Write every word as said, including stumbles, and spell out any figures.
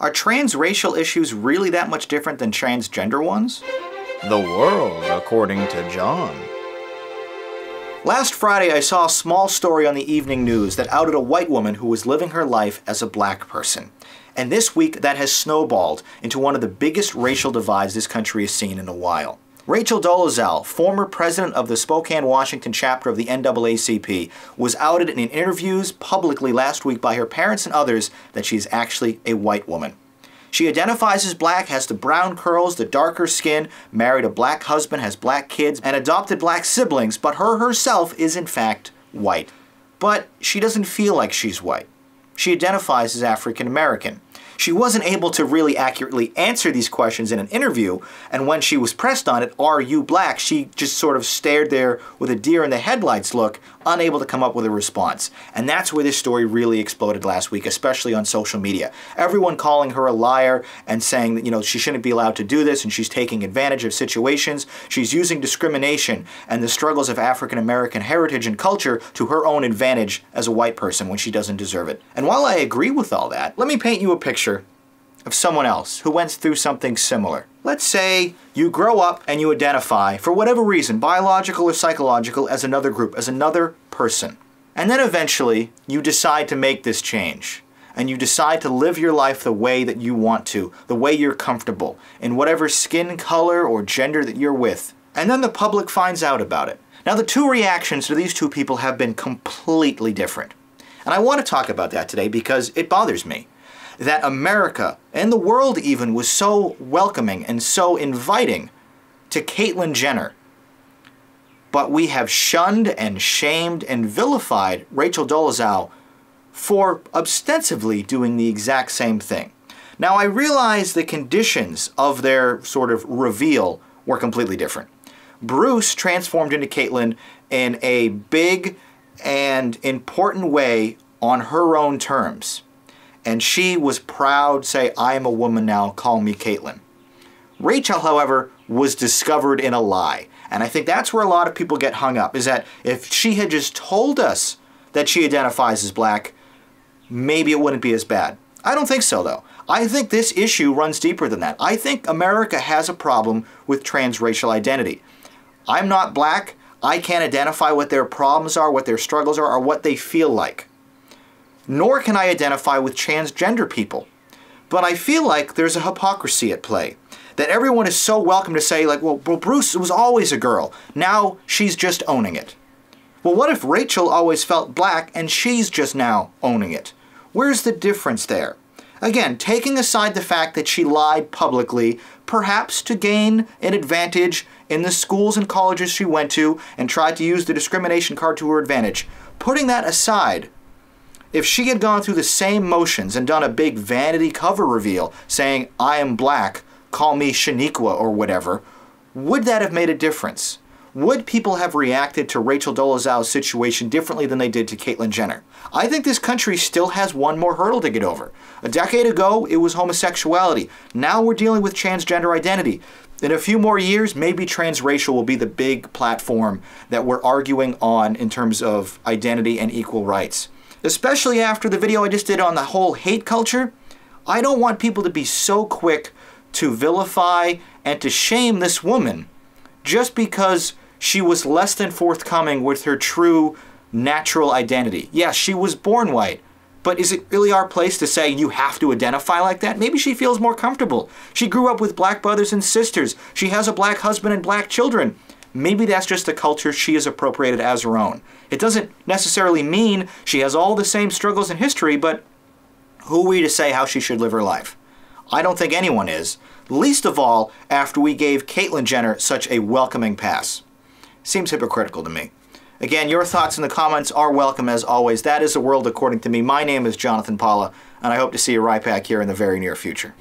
Are transracial issues really that much different than transgender ones? The world, according to John. Last Friday, I saw a small story on the evening news that outed a white woman who was living her life as a black person. And this week, that has snowballed into one of the biggest racial divides this country has seen in a while. Rachel Dolezal, former president of the Spokane, Washington chapter of the N double A C P, was outed in interviews publicly last week by her parents and others that she is actually a white woman. She identifies as black, has the brown curls, the darker skin, married a black husband, has black kids, and adopted black siblings, but her herself is in fact white. But she doesn't feel like she's white. She identifies as African American. She wasn't able to really accurately answer these questions in an interview, and when she was pressed on it, "Are you black?" she just sort of stared there with a deer in the headlights look, unable to come up with a response. And that's where this story really exploded last week, especially on social media. Everyone calling her a liar and saying that, you know, she shouldn't be allowed to do this and she's taking advantage of situations. She's using discrimination and the struggles of African American heritage and culture to her own advantage as a white person when she doesn't deserve it. And while I agree with all that, let me paint you a picture of someone else who went through something similar. Let's say you grow up and you identify, for whatever reason, biological or psychological, as another group, as another person. And then eventually you decide to make this change. And you decide to live your life the way that you want to, the way you're comfortable, in whatever skin color or gender that you're with. And then the public finds out about it. Now the two reactions to these two people have been completely different. And I want to talk about that today because it bothers me that America, and the world even, was so welcoming and so inviting to Caitlyn Jenner. But we have shunned and shamed and vilified Rachel Dolezal for ostensibly doing the exact same thing. Now, I realize the conditions of their sort of reveal were completely different. Bruce transformed into Caitlyn in a big and important way on her own terms. And she was proud, say, "I am a woman now, call me Caitlyn." Rachel, however, was discovered in a lie. And I think that's where a lot of people get hung up, is that if she had just told us that she identifies as black, maybe it wouldn't be as bad. I don't think so, though. I think this issue runs deeper than that. I think America has a problem with transracial identity. I'm not black. I can't identify what their problems are, what their struggles are, or what they feel like. Nor can I identify with transgender people. But I feel like there's a hypocrisy at play, that everyone is so welcome to say, like, well, well, Bruce was always a girl. Now she's just owning it. Well, what if Rachel always felt black and she's just now owning it? Where's the difference there? Again, taking aside the fact that she lied publicly, perhaps to gain an advantage in the schools and colleges she went to and tried to use the discrimination card to her advantage. Putting that aside, if she had gone through the same motions and done a big vanity cover reveal saying, "I am black, call me Shaniqua," or whatever, would that have made a difference? Would people have reacted to Rachel Dolezal's situation differently than they did to Caitlyn Jenner? I think this country still has one more hurdle to get over. A decade ago, it was homosexuality. Now we're dealing with transgender identity. In a few more years, maybe transracial will be the big platform that we're arguing on in terms of identity and equal rights. Especially after the video I just did on the whole hate culture, I don't want people to be so quick to vilify and to shame this woman just because she was less than forthcoming with her true natural identity. Yes, she was born white, but is it really our place to say you have to identify like that? Maybe she feels more comfortable. She grew up with black brothers and sisters. She has a black husband and black children. Maybe that's just the culture she has appropriated as her own. It doesn't necessarily mean she has all the same struggles in history, but who are we to say how she should live her life? I don't think anyone is, least of all after we gave Caitlyn Jenner such a welcoming pass. Seems hypocritical to me. Again, your thoughts in the comments are welcome as always. That is the world according to me. My name is Jonathan Paula, and I hope to see you right back here in the very near future.